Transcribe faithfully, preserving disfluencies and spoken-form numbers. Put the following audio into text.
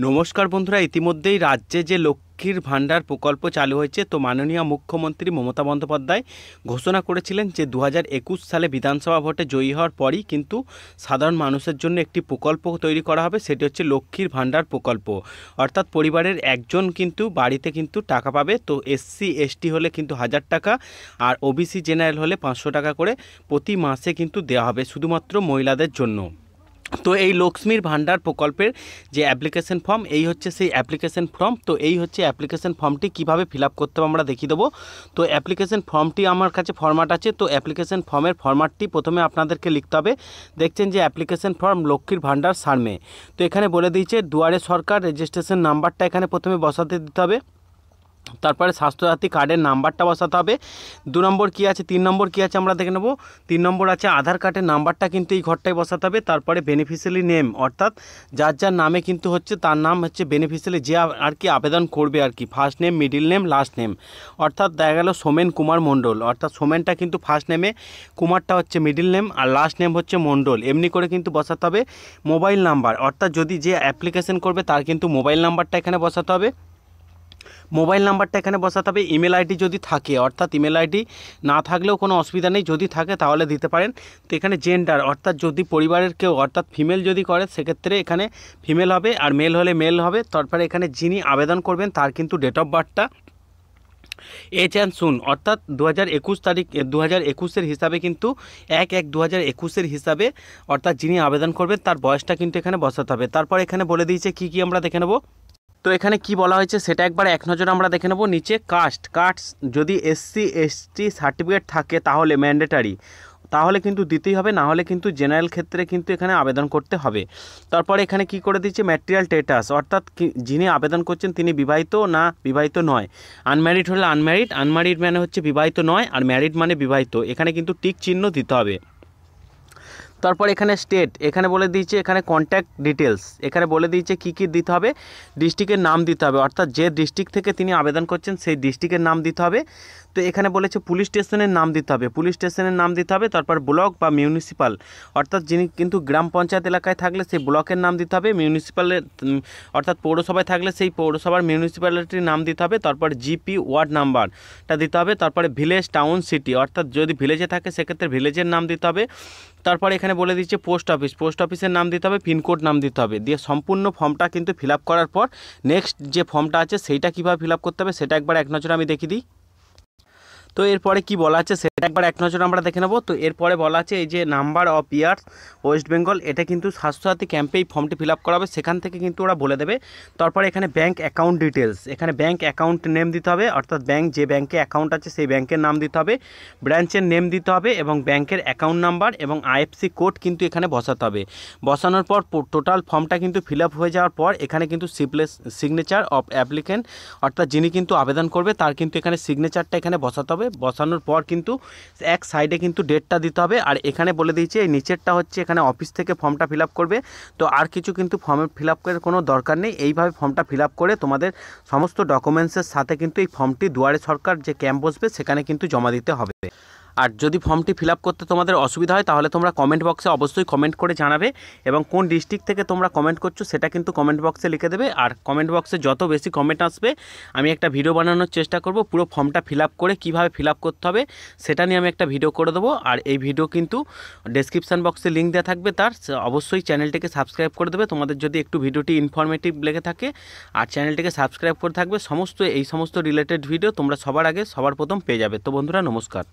नमस्कार बंधुरा इतिमध्ये राज्य जे लक्ष्मीर भाण्डार प्रकल्प चालू होयेछे तो माननीय मुख्यमंत्री ममता बंद्योपाध्याय घोषणा करेछिलेन जे दो हज़ार इक्कीस साले विधानसभा भोटे जयी होवार परेई किन्तु साधारण मानुषेर जोन्नो एकटी प्रकल्प तैरी करा होबे सेटी होच्छे लक्ष्मीर भाण्डार प्रकल्प अर्थात परिवारेर एकजन किन्तु बाड़ीते किन्तु टाका पाबे। तो एससी एसटी होले किन्तु हज़ार टाका आर ओबीसी जेनारेल होले पाँच सौ टाका करे प्रति मासे किन्तु देওয়া होबे शुधुमात्र महिलादेर जोन्नो। तो ये लक्ष्मीर भाण्डार प्रकल्पेर जे एप्लीकेशन फर्म यही हे से एप्लीकेशन फर्म तो यही एप्लीकेशन फर्मटी किभाबे फिलआप करते हमें देखिए देव। तो एप्लीकेशन फर्मटी हमारे फर्मैट आछे तो एप्लीकेशन फर्मेर फर्मैटटी प्रथमे अपन के लिखते हैं। देखें जो एप्लीकेशन फर्म लक्ष्मीर भाण्डार सार्मे तो ये बोले दीजिए दुआरे सरकार रेजिस्ट्रेशन नम्बरटा एखाने प्रथमे बसाते दीते हैं। তারপরে স্বাস্থ্য সাথী কার্ডের নাম্বারটা বসাতে হবে। দু নম্বর কি আছে তিন নম্বর কি আছে আমরা দেখে নেব। তিন নম্বর আছে আধার কার্ডের নাম্বারটা কিন্তু এই ঘরটায় বসাতে হবে। তারপরে বেনিফিশিয়ারি নেম অর্থাৎ যার যার নামে কিন্তু হচ্ছে তার নাম হচ্ছে বেনিফিশিয়ারি যে আর কি আবেদন করবে আর কি first name middle name last name অর্থাৎ দেখা গেল সোমেন কুমার মণ্ডল অর্থাৎ সোমেনটা কিন্তু ফার্স্ট নেমে কুমারটা হচ্ছে মিডল নেম আর লাস্ট নেম হচ্ছে মণ্ডল এমনি করে কিন্তু বসাতে হবে। মোবাইল নাম্বার অর্থাৎ যদি যে অ্যাপ্লিকেশন করবে তার কিন্তু মোবাইল নাম্বারটা এখানে বসাতে হবে। मोबाइल नम्बरটা এখানে বসাতে হবে। ইমেল আইডি যদি থাকে অর্থাৎ ইমেল আইডি না থাকলেও কোনো অসুবিধা নেই যদি থাকে তাহলে দিতে পারেন। তো এখানে জেন্ডার অর্থাৎ যদি পরিবারের কেউ অর্থাৎ ফিমেল যদি করে সেক্ষেত্রে এখানে ফিমেল হবে আর মেল হলে মেল হবে। তারপরে এখানে যিনি আবেদন করবেন তার কিন্তু ডেট অফ বার্থটা एच एंड सुन अर्थात दो हज़ार एकुश तारीख दो हज़ार एकुशर हिसाब क्यों एक एक दो हज़ार एकुशर हिसाब अर्थात जिन्हें आवेदन करबेन तार बयसटा क्योंकि एखे बसाते हैं। तरह एखे बोले दीजिए कि कि हमें देखे नेब। তো এখানে কি বলা হয়েছে সেটা একবার এক নজর আমরা দেখে নেব। নিচে কাস্ট কাস্ট যদি এসসি এসটি সার্টিফিকেট থাকে তাহলে ম্যান্ডেটরি তাহলে কিন্তু দিতেই হবে না হলে কিন্তু জেনারেল ক্ষেত্রে কিন্তু এখানে আবেদন করতে হবে। তারপরে এখানে কি করে দিচ্ছে ম্যাটেরিয়াল স্ট্যাটাস অর্থাৎ যিনি আবেদন করছেন তিনি বিবাহিত না বিবাহিত নয় আনম্যারিড হলে আনম্যারিড আনম্যারিড মানে হচ্ছে বিবাহিত নয় আর ম্যারিড মানে বিবাহিত এখানে কিন্তু টিক চিহ্ন দিতে হবে। তারপর এখানে স্টেট এখানে বলে দিয়েছে এখানে কন্ট্যাক্ট ডিটেলস এখানে বলে দিয়েছে কি কি দিতে হবে ডিস্ট্রিক্টের নাম দিতে হবে অর্থাৎ যে ডিস্ট্রিক্ট থেকে তিনি আবেদন করছেন সেই ডিস্ট্রিক্টের নাম দিতে হবে। তো এখানে বলেছে পুলিশ স্টেশনের নাম দিতে হবে পুলিশ স্টেশনের নাম দিতে হবে। তারপর ব্লক বা মিউনিসিপ্যাল অর্থাৎ যিনি কিন্তু গ্রাম পঞ্চায়েত এলাকায় থাকলে সেই ব্লকের নাম দিতে হবে মিউনিসিপ্যালের অর্থাৎ পৌরসভায় থাকলে সেই পৌরসভার মিউনিসিপ্যালিটির নাম দিতে হবে। তারপর জিপি ওয়ার্ড নাম্বারটা দিতে হবে। তারপরে ভিলেজ টাউন সিটি অর্থাৎ যদি ভিলেজে থাকে সেক্ষেত্রে ভিলেজের নাম দিতে হবে। তারপর এখানে বলে দিচ্ছে পোস্ট অফিস পোস্ট অফিসের নাম দিতে হবে পিনকোড নাম দিতে হবে। দিয়ে সম্পূর্ণ ফর্মটা কিন্তু ফিল আপ করার পর নেক্সট যে ফর্মটা আছে সেইটা কীভাবে ফিল আপ করতে হবে সেটা একবার এক নজর আমি দেখিয়ে দিই। তো এরপরে কি বলা আছে সেটা একবার এক নজর আমরা দেখে নেব। তো এরপরে বলা আছে এই যে number of years West Bengal এটা কিন্তু স্বাস্থ্যসাথী ক্যাম্পে এই ফর্মটি ফিল আপ করা হবে সেখান থেকে কিন্তু ওরা বলে দেবে। তারপরে এখানে ব্যাঙ্ক অ্যাকাউন্ট ডিটেলস এখানে ব্যাঙ্ক অ্যাকাউন্ট নেম দিতে হবে অর্থাৎ ব্যাঙ্ক যে ব্যাঙ্কে অ্যাকাউন্ট আছে সেই ব্যাঙ্কের নাম দিতে হবে ব্রাঞ্চের নেম দিতে হবে এবং ব্যাঙ্কের অ্যাকাউন্ট নাম্বার এবং আইএফসি কোড কিন্তু এখানে বসাতে হবে। বসানোর পর টোটাল ফর্মটা কিন্তু ফিল আপ হয়ে যাওয়ার পর এখানে কিন্তু সিপ্লেস সিগনেচার অফ অ্যাপ্লিকেন্ট অর্থাৎ যিনি কিন্তু আবেদন করবে তার কিন্তু এখানে সিগনেচারটা এখানে বসাতে হবে। বসানোর পর কিন্তু এক সাইডে কিন্তু ডেটটা দিতে হবে আর এখানে বলে দিয়েছে এই নিচেরটা হচ্ছে এখানে অফিস থেকে ফর্মটা ফিল আপ করবে। তো আর কিছু কিন্তু ফর্মে ফিল আপ করার কোনো দরকার নেই এইভাবে ফর্মটা ফিল আপ করে তোমাদের সমস্ত ডকুমেন্টসের সাথে কিন্তু এই ফর্মটি দুয়ারে সরকার যে ক্যাম্প বসবে সেখানে কিন্তু জমা দিতে হবে। আর যদি ফর্মটি ফিল আপ করতে তোমাদের অসুবিধা হয় তাহলে তোমরা কমেন্ট বক্সে অবশ্যই কমেন্ট করে জানাবে এবং কোন ডিস্ট্রিক্ট থেকে তোমরা কমেন্ট করছো সেটা কিন্তু কমেন্ট বক্সে লিখে দেবে। আর কমেন্ট বক্সে যত বেশি কমেন্ট আসবে আমি একটা ভিডিও বানানোর চেষ্টা করব পুরো ফর্মটা ফিল আপ করে কীভাবে ফিল আপ করতে হবে সেটা নিয়ে আমি একটা ভিডিও করে দেবো। আর এই ভিডিও কিন্তু ডেসক্রিপশান বক্সে লিঙ্ক দেওয়া থাকবে তার অবশ্যই চ্যানেলটিকে সাবস্ক্রাইব করে দেবে তোমাদের যদি একটু ভিডিওটি ইনফরমেটিভ লেগে থাকে। আর চ্যানেলটিকে সাবস্ক্রাইব করে থাকবে সমস্ত এই সমস্ত রিলেটেড ভিডিও তোমরা সবার আগে সবার প্রথম পেয়ে যাবে। তো বন্ধুরা নমস্কার।